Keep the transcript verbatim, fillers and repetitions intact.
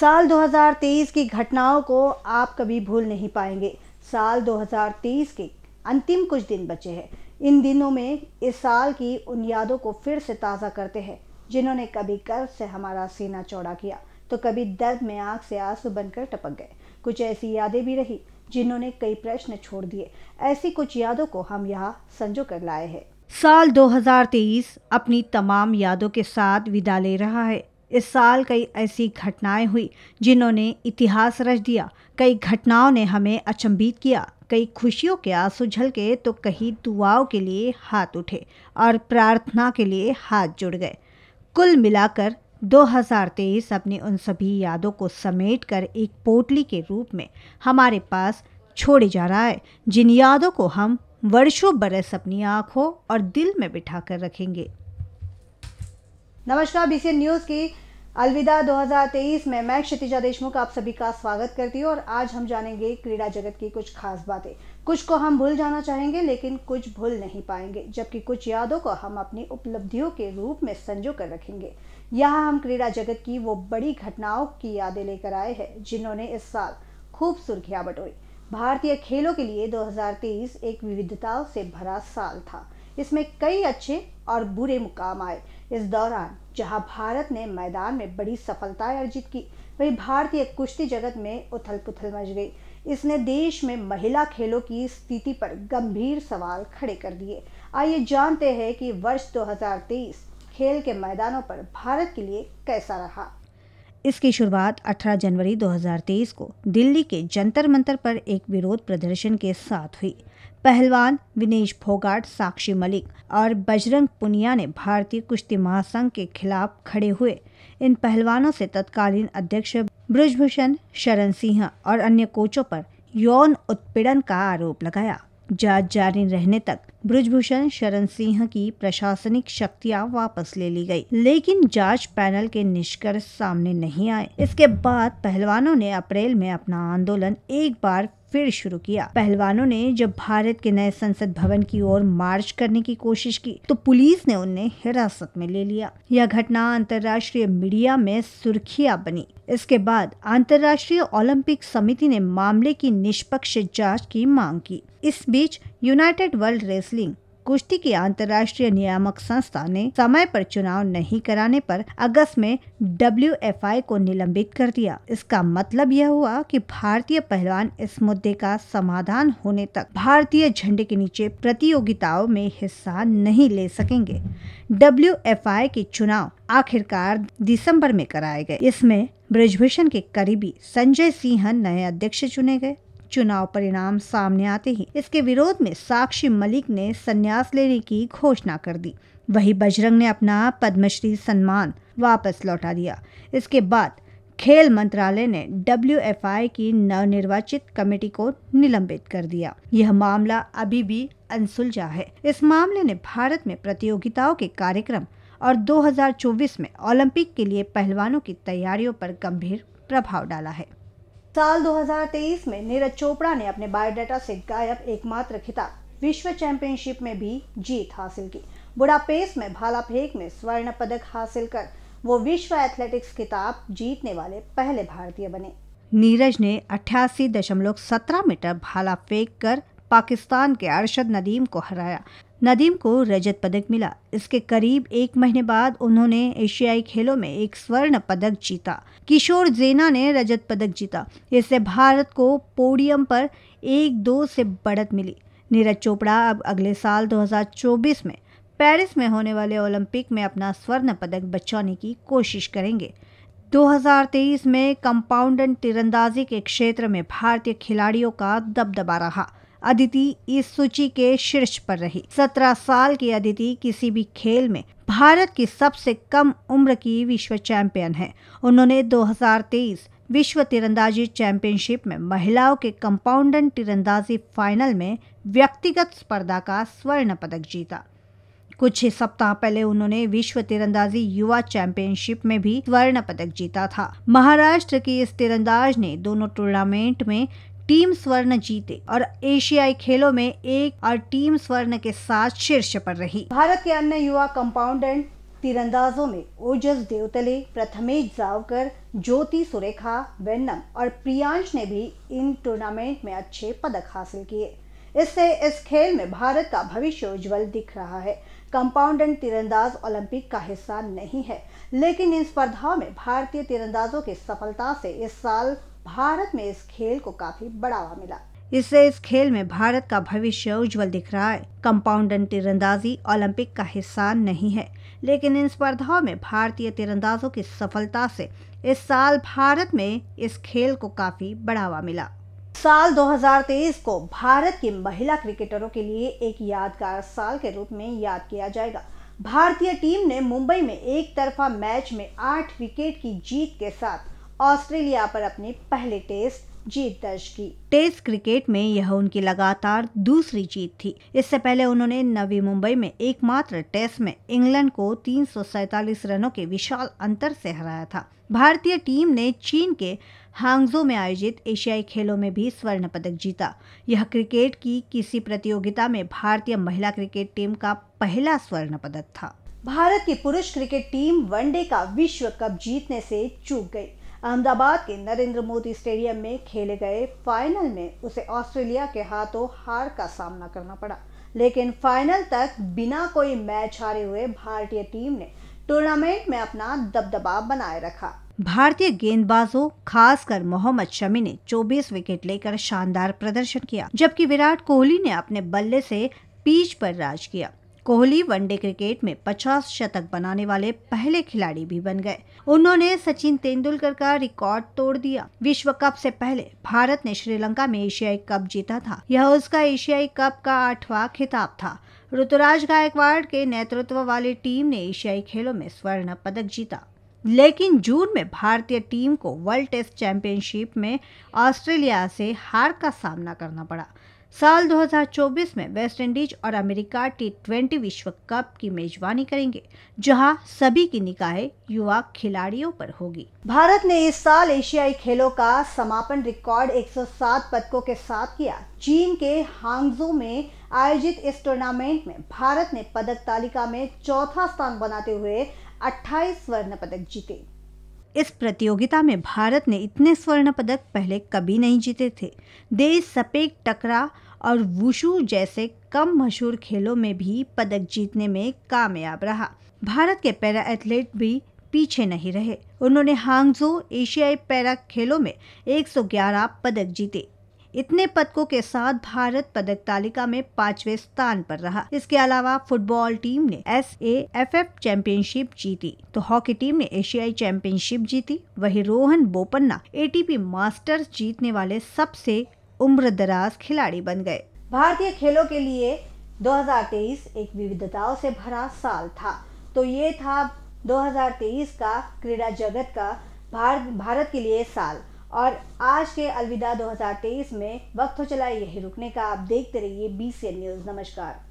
साल दो हज़ार तेईस की घटनाओं को आप कभी भूल नहीं पाएंगे। साल दो हज़ार तेईस के अंतिम कुछ दिन बचे हैं। इन दिनों में इस साल की उन यादों को फिर से ताज़ा करते हैं जिन्होंने कभी गर्व से हमारा सीना चौड़ा किया तो कभी दर्द में आंख से आंसू बनकर टपक गए। कुछ ऐसी यादें भी रही जिन्होंने कई प्रश्न छोड़ दिए। ऐसी कुछ यादों को हम यहाँ संजो कर लाए हैं। साल दो हज़ार तेईस अपनी तमाम यादों के साथ विदा ले रहा है। इस साल कई ऐसी घटनाएं हुई जिन्होंने इतिहास रच दिया। कई घटनाओं ने हमें अचंभित किया, कई खुशियों के आंसू झलके तो कहीं दुआओं के लिए हाथ उठे और प्रार्थना के लिए हाथ जुड़ गए। कुल मिलाकर दो हज़ार तेईस अपनी उन सभी यादों को समेटकर एक पोटली के रूप में हमारे पास छोड़े जा रहा है, जिन यादों को हम वर्षों बरस अपनी आँखों और दिल में बिठा कर रखेंगे। नमस्कार, बीसीएन न्यूज की अलविदा दो हज़ार तेईस में मैं क्षतिजा देशमुख आप सभी का स्वागत करती हूँ। और आज हम जानेंगे क्रीड़ा जगत की कुछ खास बातें। कुछ को हम भूल जाना चाहेंगे लेकिन कुछ भूल नहीं पाएंगे, जबकि कुछ यादों को हम अपनी उपलब्धियों के रूप में संजो कर रखेंगे। यहाँ हम क्रीड़ा जगत की वो बड़ी घटनाओं की यादें लेकर आए हैं जिन्होंने इस साल खूब सुर्खियां बटोरी। भारतीय खेलों के लिए दो हज़ार तेईस एक विविधताओं से भरा साल था। इसमें कई अच्छे और बुरे मुकाम आए। इस दौरान जहां भारत ने मैदान में बड़ी सफलताएं अर्जित की, वहीं भारतीय कुश्ती जगत में उथल पुथल मच गई। इसने देश में महिला खेलों की स्थिति पर गंभीर सवाल खड़े कर दिए। आइए जानते हैं कि वर्ष दो हज़ार तेईस खेल के मैदानों पर भारत के लिए कैसा रहा। इसकी शुरुआत अठारह जनवरी दो हज़ार तेईस को दिल्ली के जंतर मंतर पर एक विरोध प्रदर्शन के साथ हुई। पहलवान विनेश फोगाट, साक्षी मलिक और बजरंग पुनिया ने भारतीय कुश्ती महासंघ के खिलाफ खड़े हुए। इन पहलवानों से तत्कालीन अध्यक्ष बृजभूषण शरण सिंह और अन्य कोचों पर यौन उत्पीड़न का आरोप लगाया। जांच जारी रहने तक बृजभूषण शरण सिंह की प्रशासनिक शक्तियां वापस ले ली गई, लेकिन जांच पैनल के निष्कर्ष सामने नहीं आए। इसके बाद पहलवानों ने अप्रैल में अपना आंदोलन एक बार फिर शुरू किया। पहलवानों ने जब भारत के नए संसद भवन की ओर मार्च करने की कोशिश की तो पुलिस ने उन्हें हिरासत में ले लिया। यह घटना अंतर्राष्ट्रीय मीडिया में सुर्खियां बनी। इसके बाद अंतर्राष्ट्रीय ओलंपिक समिति ने मामले की निष्पक्ष जांच की मांग की। इस बीच यूनाइटेड वर्ल्ड रेसलिंग कुश्ती की अंतर्राष्ट्रीय नियामक संस्था ने समय पर चुनाव नहीं कराने पर अगस्त में डब्ल्यूएफआई को निलंबित कर दिया। इसका मतलब यह हुआ कि भारतीय पहलवान इस मुद्दे का समाधान होने तक भारतीय झंडे के नीचे प्रतियोगिताओं में हिस्सा नहीं ले सकेंगे। डब्ल्यूएफआई के चुनाव आखिरकार दिसंबर में कराए गए। इसमें बृजभूषण के करीबी संजय सिंह नए अध्यक्ष चुने गए। चुनाव परिणाम सामने आते ही इसके विरोध में साक्षी मलिक ने संन्यास लेने की घोषणा कर दी। वहीं बजरंग ने अपना पद्मश्री सम्मान वापस लौटा दिया। इसके बाद खेल मंत्रालय ने डब्ल्यूएफआई की नवनिर्वाचित कमेटी को निलंबित कर दिया। यह मामला अभी भी अनसुलझा है। इस मामले ने भारत में प्रतियोगिताओं के कार्यक्रम और दो हज़ार चौबीस में ओलंपिक के लिए पहलवानों की तैयारियों पर गंभीर प्रभाव डाला है। साल दो हज़ार तेईस में नीरज चोपड़ा ने अपने बायोडाटा से गायब एकमात्र खिताब विश्व चैंपियनशिप में भी जीत हासिल की। बुडापेस्ट में भाला फेंक में स्वर्ण पदक हासिल कर वो विश्व एथलेटिक्स खिताब जीतने वाले पहले भारतीय बने। नीरज ने अट्ठासी दशमलव सत्रह मीटर भाला फेंक कर पाकिस्तान के अरशद नदीम को हराया। नदीम को रजत पदक मिला। इसके करीब एक महीने बाद उन्होंने एशियाई खेलों में एक स्वर्ण पदक जीता। किशोर जेना ने रजत पदक जीता। इससे भारत को पोडियम पर एक दो से बढ़त मिली। नीरज चोपड़ा अब अगले साल दो हज़ार चौबीस में पेरिस में होने वाले ओलंपिक में अपना स्वर्ण पदक बचाने की कोशिश करेंगे। दो हज़ार तेईस में कंपाउंड तीरंदाजी के क्षेत्र में भारतीय खिलाड़ियों का दबदबा रहा। अदिति इस सूची के शीर्ष पर रही। सत्रह साल की अदिति किसी भी खेल में भारत की सबसे कम उम्र की विश्व चैंपियन है। उन्होंने दो हज़ार तेईस विश्व तीरंदाजी चैंपियनशिप में महिलाओं के कंपाउंड तीरंदाजी फाइनल में व्यक्तिगत स्पर्धा का स्वर्ण पदक जीता। कुछ ही सप्ताह पहले उन्होंने विश्व तीरंदाजी युवा चैंपियनशिप में भी स्वर्ण पदक जीता था। महाराष्ट्र की इस तीरंदाज ने दोनों टूर्नामेंट में टीम स्वर्ण जीते और एशियाई खेलों में एक और टीम स्वर्ण के साथ शीर्ष पर रही। भारत के अन्य युवा कंपाउंडेंट तीरंदाजों में ओजस देवतले, प्रथमे जावकर, ज्योति सुरेखा वेन्नम और प्रियांश ने भी इन टूर्नामेंट में अच्छे पदक हासिल किए। इससे इस खेल में भारत का भविष्य उज्जवल दिख रहा है। कंपाउंड एंड तीरंदाज ओलंपिक का हिस्सा नहीं है, लेकिन इन स्पर्धाओं में भारतीय तीरंदाजों की सफलता से इस साल भारत में इस खेल को काफी बढ़ावा मिला। इससे इस खेल में भारत का भविष्य उज्जवल दिख रहा है। कंपाउंड एंड तीरंदाजी ओलंपिक का हिस्सा नहीं है, लेकिन इन स्पर्धाओं में भारतीय तीरंदाजों की सफलता से इस साल भारत में इस खेल को काफी बढ़ावा मिला। साल दो हज़ार तेईस को भारत की महिला क्रिकेटरों के लिए एक यादगार साल के रूप में याद किया जाएगा। भारतीय टीम ने मुंबई में एक तरफा मैच में आठ विकेट की जीत के साथ ऑस्ट्रेलिया पर अपने पहले टेस्ट जीत दर्ज की। टेस्ट क्रिकेट में यह उनकी लगातार दूसरी जीत थी। इससे पहले उन्होंने नवी मुंबई में एकमात्र टेस्ट में इंग्लैंड को तीन सौ सैतालीस रनों के विशाल अंतर से हराया था। भारतीय टीम ने चीन के हांगझो में आयोजित एशियाई खेलों में भी स्वर्ण पदक जीता। यह क्रिकेट की किसी प्रतियोगिता में भारतीय महिला क्रिकेट टीम का पहला स्वर्ण पदक था। भारत की पुरुष क्रिकेट टीम वनडे का विश्व कप जीतने से चूक गई। अहमदाबाद के नरेंद्र मोदी स्टेडियम में खेले गए फाइनल में उसे ऑस्ट्रेलिया के हाथों हार का सामना करना पड़ा, लेकिन फाइनल तक बिना कोई मैच हारे हुए भारतीय टीम ने टूर्नामेंट में अपना दबदबा बनाए रखा। भारतीय गेंदबाजों खासकर मोहम्मद शमी ने चौबीस विकेट लेकर शानदार प्रदर्शन किया, जबकि विराट कोहली ने अपने बल्ले से पिच पर राज किया। कोहली वनडे क्रिकेट में पचास शतक बनाने वाले पहले खिलाड़ी भी बन गए। उन्होंने सचिन तेंदुलकर का रिकॉर्ड तोड़ दिया। विश्व कप से पहले भारत ने श्रीलंका में एशियाई कप जीता था। यह उसका एशियाई कप का आठवां खिताब था। ऋतुराज गायकवाड़ के नेतृत्व वाली टीम ने एशियाई खेलों में स्वर्ण पदक जीता, लेकिन जून में भारतीय टीम को वर्ल्ड टेस्ट चैंपियनशिप में ऑस्ट्रेलिया से हार का सामना करना पड़ा। साल दो हज़ार चौबीस में वेस्टइंडीज और अमेरिका टी ट्वेंटी विश्व कप की मेजबानी करेंगे, जहां सभी की निगाहें युवा खिलाड़ियों पर होगी। भारत ने इस साल एशियाई खेलों का समापन रिकॉर्ड एक सौ सात पदकों के साथ किया। चीन के हांगझो में आयोजित इस टूर्नामेंट में भारत ने पदक तालिका में चौथा स्थान बनाते हुए अट्ठाईस स्वर्ण पदक जीते। इस प्रतियोगिता में भारत ने इतने स्वर्ण पदक पहले कभी नहीं जीते थे। देश सपेक, टकरा और वुशु जैसे कम मशहूर खेलों में भी पदक जीतने में कामयाब रहा। भारत के पैरा एथलीट भी पीछे नहीं रहे। उन्होंने हांगझो एशियाई पैरा खेलों में एक सौ ग्यारह पदक जीते। इतने पदकों के साथ भारत पदक तालिका में पांचवें स्थान पर रहा। इसके अलावा फुटबॉल टीम ने S A F F championship जीती, तो हॉकी टीम ने एशियाई चैंपियनशिप जीती। वहीं Rohan Bopanna A T P Masters जीतने वाले सबसे उम्रदराज खिलाड़ी बन गए। भारतीय खेलों के लिए दो हज़ार तेईस एक विविधताओं से भरा साल था। तो ये था दो हज़ार तेईस का क्रीड़ा जगत का भारत के लिए साल। और आज के अलविदा दो हज़ार तेईस में वक्त हो चला यही रुकने का। आप देखते रहिए बी सी एन न्यूज। नमस्कार।